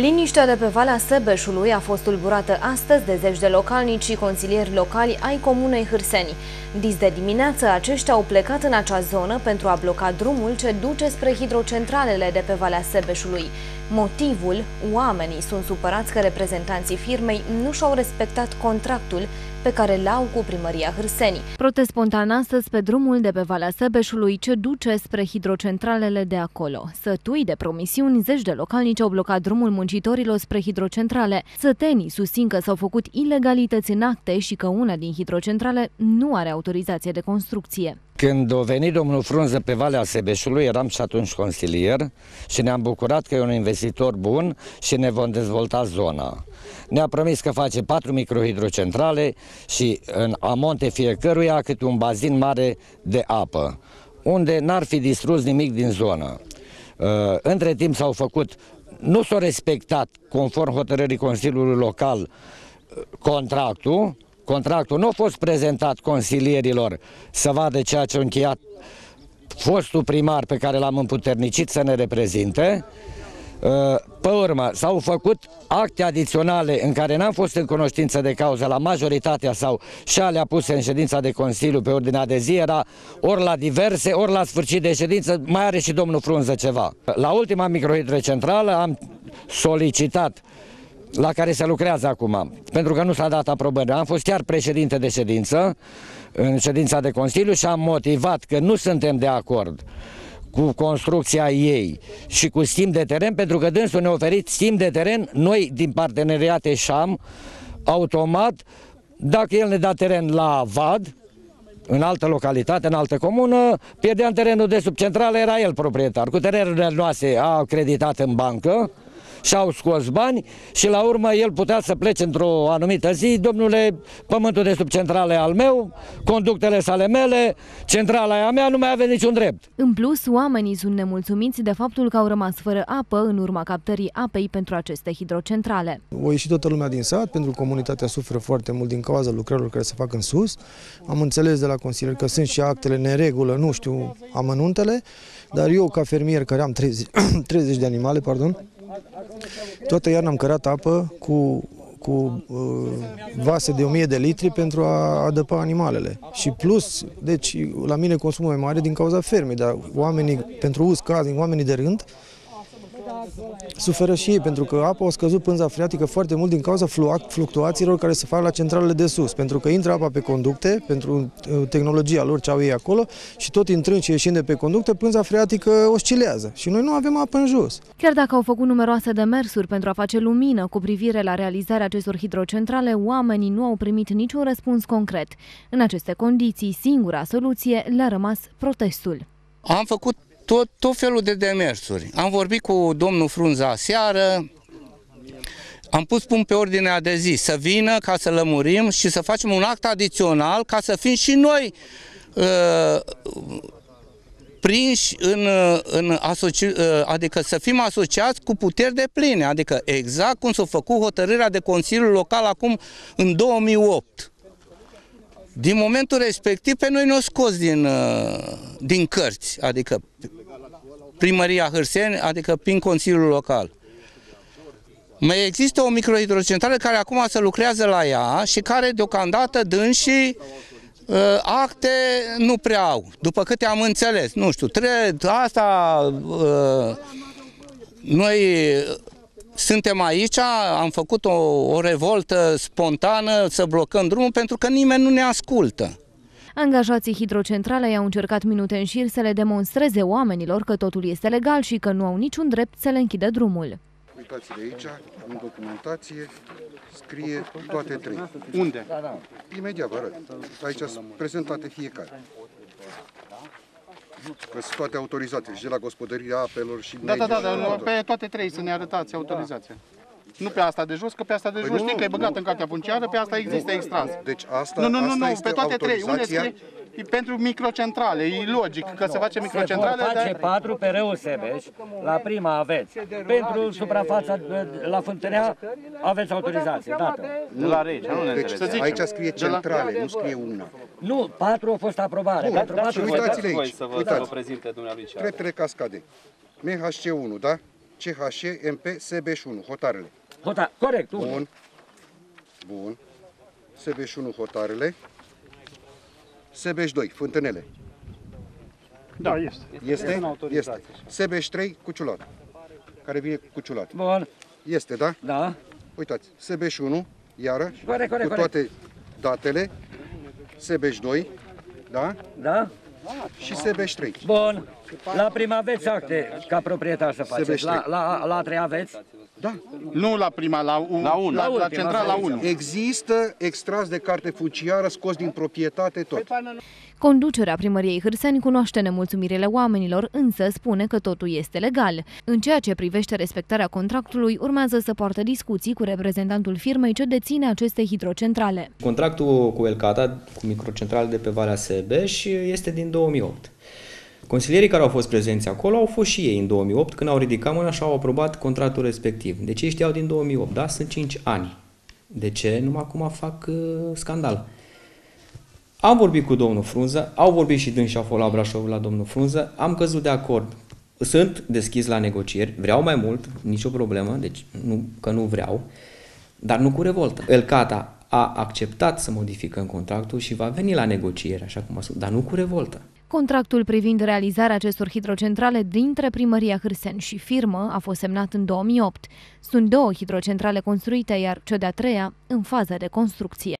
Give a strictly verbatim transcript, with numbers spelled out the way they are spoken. Liniștea de pe Valea Sebeșului a fost tulburată astăzi de zeci de localnici și consilieri locali ai comunei Hârseni. Dis de dimineață, aceștia au plecat în acea zonă pentru a bloca drumul ce duce spre hidrocentralele de pe Valea Sebeșului. Motivul? Oamenii sunt supărați că reprezentanții firmei nu și-au respectat contractul pe care l-au cu primăria Hârseni. Protest spontan astăzi pe drumul de pe Valea Sebeșului ce duce spre hidrocentralele de acolo. Sătui de promisiuni, zeci de localnici au blocat drumul muncitorilor spre hidrocentrale. Sătenii susțin că s-au făcut ilegalități în acte și că una din hidrocentrale nu are autorizație de construcție. Când a venit domnul Frunză pe Valea Sebeșului, eram și atunci consilier și ne-am bucurat că e un investitor bun și ne vom dezvolta zona. Ne-a promis că face patru microhidrocentrale și în amonte fiecăruia câte un bazin mare de apă, unde n-ar fi distrus nimic din zonă. Între timp s-au făcut, nu s-au respectat conform hotărârii Consiliului Local contractul, Contractul nu a fost prezentat consilierilor să vadă ceea ce a încheiat fostul primar pe care l-am împuternicit să ne reprezinte. Pe urmă, s-au făcut acte adiționale în care n-am fost în cunoștință de cauză la majoritatea sau și alea puse în ședința de Consiliu pe ordinea de zi, era ori la diverse, ori la sfârșit de ședință, mai are și domnul Frunză ceva. La ultima microhidrocentrală am solicitat, la care se lucrează acum, pentru că nu s-a dat aprobări. Am fost chiar președinte de ședință, în ședința de Consiliu, și am motivat că nu suntem de acord cu construcția ei și cu schimb de teren, pentru că dânsul ne-a oferit schimb de teren, noi din parteneriate și-am automat, dacă el ne da teren la V A D, în altă localitate, în altă comună, pierdeam terenul de sub centrală, era el proprietar. Cu terenurile noastre a creditat în bancă, și-au scos bani și la urmă el putea să plece într-o anumită zi: domnule, pământul de sub centrale al meu, conductele sale mele, centrala a mea, nu mai aveți niciun drept. În plus, oamenii sunt nemulțumiți de faptul că au rămas fără apă în urma captării apei pentru aceste hidrocentrale. O ieșit toată lumea din sat, pentru că comunitatea suferă foarte mult din cauza lucrărilor care se fac în sus. Am înțeles de la consilier că sunt și actele neregulă, nu știu amănuntele, dar eu ca fermier care am treizeci, treizeci de animale, pardon, toată iarna am cărat apă cu, cu uh, vase de o mie de litri pentru a adăpa animalele. Și plus, deci la mine consumul e mare din cauza fermei, dar oamenii, pentru uz casnic, oamenii de rând, suferă și ei, pentru că apa a scăzut pânza freatică foarte mult din cauza fluctuațiilor care se fac la centralele de sus, pentru că intră apa pe conducte, pentru tehnologia lor ce au ei acolo, și tot intrând și ieșind de pe conducte, pânza freatică oscilează și noi nu avem apă în jos. Chiar dacă au făcut numeroase demersuri pentru a face lumină cu privire la realizarea acestor hidrocentrale, oamenii nu au primit niciun răspuns concret. În aceste condiții, singura soluție le-a rămas protestul. Am făcut Tot, tot felul de demersuri. Am vorbit cu domnul Frunza aseară, am pus punct pe ordinea de zi să vină ca să lămurim și să facem un act adițional ca să fim și noi uh, prinși în, în asoci, adică să fim asociați cu puteri de pline, adică exact cum s-a făcut hotărârea de Consiliul Local acum în două mii opt. Din momentul respectiv pe noi ne-o scos din, din cărți, adică primăria Hârseni, adică prin Consiliul Local. Mai există o microhidrocentrală care acum se lucrează la ea și care deocamdată dânsii acte nu prea au, după câte am înțeles. Nu știu, trebuie, asta noi suntem aici, am făcut o, o revoltă spontană să blocăm drumul pentru că nimeni nu ne ascultă. Angajații hidrocentralei au încercat minute în șir să le demonstreze oamenilor că totul este legal și că nu au niciun drept să le închidă drumul. Uitați-vă aici, în documentație scrie toate trei. Unde? Imediat vă arăt. Aici sunt prezentate fiecare. Că sunt toate autorizate, și de la gospodăria apelor și... Da, da, da, da, pe toate trei să ne arătați autorizația. Nu pe asta de jos, că pe asta de păi jos nu, știi că e băgat nu. În cartea funciară, pe asta există extras. Deci asta, nu, nu, nu, asta este pe toate trei. Unde scrie? E pentru microcentrale, e logic că se face microcentrale. Se face patru pe râul Sebeș, la prima aveți. Pentru suprafața la Fântânea aveți autorizație, dată. Nu la Rege, nu ne înțelegeți. Aici scrie centrale, nu scrie una. Nu, patru au fost aprobare. Bun, uitați-le aici, uitați. Treptele cascade, M H C unu, da? C H M P S B unu, hotarele. Hota corect, unul. Bun. Bun. S B unu, hotarele. S B doi, fântânele. Da, este. Este? Este. S B trei, cuciulat. Care vine cu cuciulat. Bun. Este, da? Da. Uitați, S B unu, iară, corect, corect, cu toate corect. datele. S B doi, da? Da. Și S B trei. Bun. La prima aveți acte ca proprietar să faceți. La, la, la a treia aveți? Da. Nu la prima, la unu. La, un, la, la, la central, la unu. Există extras de carte funciară scos din proprietate tot. Conducerea primăriei Hârseni cunoaște nemulțumirile oamenilor, însă spune că totul este legal. În ceea ce privește respectarea contractului, urmează să poartă discuții cu reprezentantul firmei ce deține aceste hidrocentrale. Contractul cu Elcata, cu microcentrale de pe Valea Sebeș, este din două mii opt. Consilierii care au fost prezenți acolo au fost și ei în două mii opt, când au ridicat mâna și au aprobat contractul respectiv. Deci ei știau din două mii opt, da? Sunt cinci ani. De ce? Numai acum fac uh, scandal. Am vorbit cu domnul Frunză, au vorbit și dânsi la Brașov la domnul Frunză, am căzut de acord. Sunt deschis la negocieri, vreau mai mult, nicio problemă, deci nu, că nu vreau, dar nu cu revoltă. Elcata a acceptat să modificăm contractul și va veni la negocieri, așa cum a spus, dar nu cu revoltă. Contractul privind realizarea acestor hidrocentrale dintre primăria Hârseni și firmă a fost semnat în două mii opt. Sunt două hidrocentrale construite, iar cea de-a treia în fază de construcție.